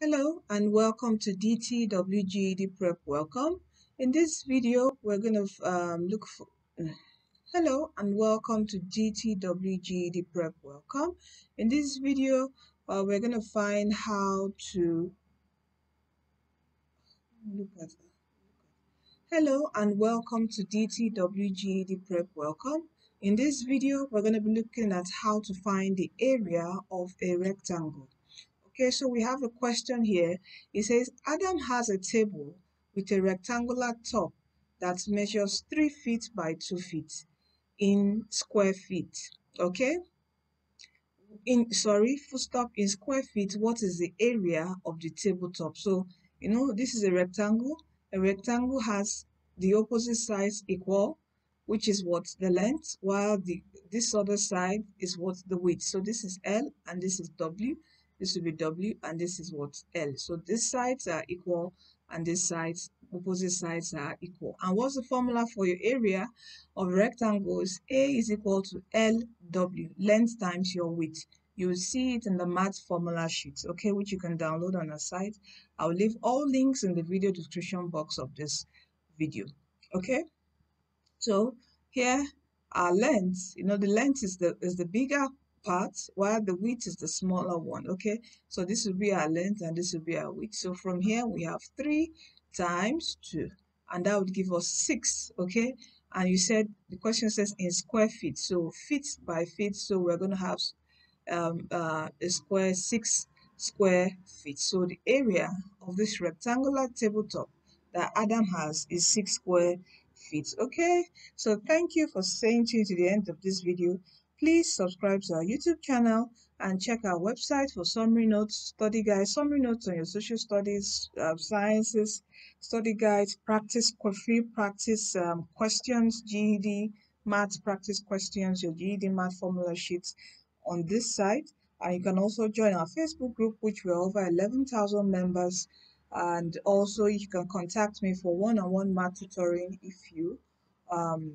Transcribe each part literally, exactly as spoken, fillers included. Hello and welcome to D T W G E D Prep. Welcome. In this video, we're going to um, look for. Hello and welcome to D T W G E D Prep. Welcome. In this video, uh, we're going to find how to. Look at that. Hello and welcome to D T W G E D Prep. Welcome. In this video, we're going to be looking at how to find the area of a rectangle. Okay, so we have a question here. It says, Adam has a table with a rectangular top that measures three feet by two feet in square feet. Okay? In sorry, full stop in square feet, what is the area of the tabletop? So, you know, this is a rectangle. A rectangle has the opposite sides equal, which is what? The length, while the this other side is what? The width. So this is L and this is W. This will be W and this is what? L. So these sides are equal and these sides, opposite sides are equal. And what's the formula for your area of rectangles? A is equal to L W, length times your width. You will see it in the math formula sheet, okay, which you can download on our site. I'll leave all links in the video description box of this video, okay? So here our length, you know, the length is the, is the bigger part, while the width is the smaller one. Okay, so this will be our length and this will be our width. So from here we have three times two and that would give us six. Okay, and you said the question says in square feet, so feet by feet, so we're going to have um, uh, a square six square feet. So the area of this rectangular tabletop that Adam has is six square feet. Okay, so thank you for staying tuned to the end of this video. Please subscribe to our YouTube channel and check our website for summary notes, study guides, summary notes on your social studies, uh, sciences, study guides, practice, free practice um, questions, G E D, math practice questions, your G E D math formula sheets on this site. And you can also join our Facebook group, which we are over eleven thousand members. And also you can contact me for one-on-one math tutoring if you um,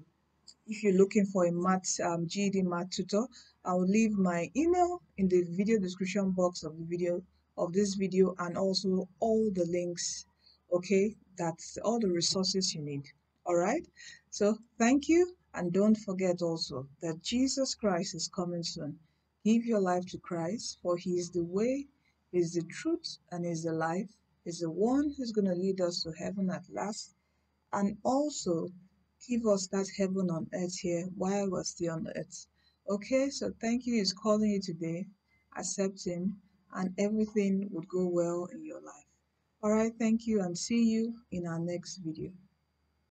If you're looking for a math, um, G E D math tutor. I'll leave my email in the video description box of the video of this video, and also all the links. Okay, that's all the resources you need. All right. So thank you, and don't forget also that Jesus Christ is coming soon. Give your life to Christ, for He is the way, He is the truth, and He is the life. He's the one who's going to lead us to heaven at last, and also give us that heaven on earth here while we're still on earth. Okay, so thank you. He's calling you today. Accept Him and everything would go well in your life. All right, thank you and see you in our next video.